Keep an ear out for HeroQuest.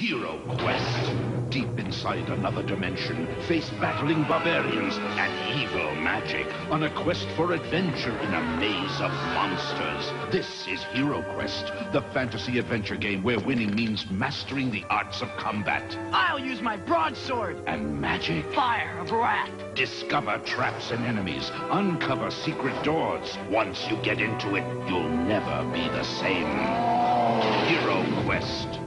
HeroQuest. Deep inside another dimension, face battling barbarians and evil magic on a quest for adventure in a maze of monsters. This is HeroQuest, the fantasy adventure game where winning means mastering the arts of combat. I'll use my broadsword. And magic. Fire of wrath. Discover traps and enemies. Uncover secret doors. Once you get into it, you'll never be the same. HeroQuest.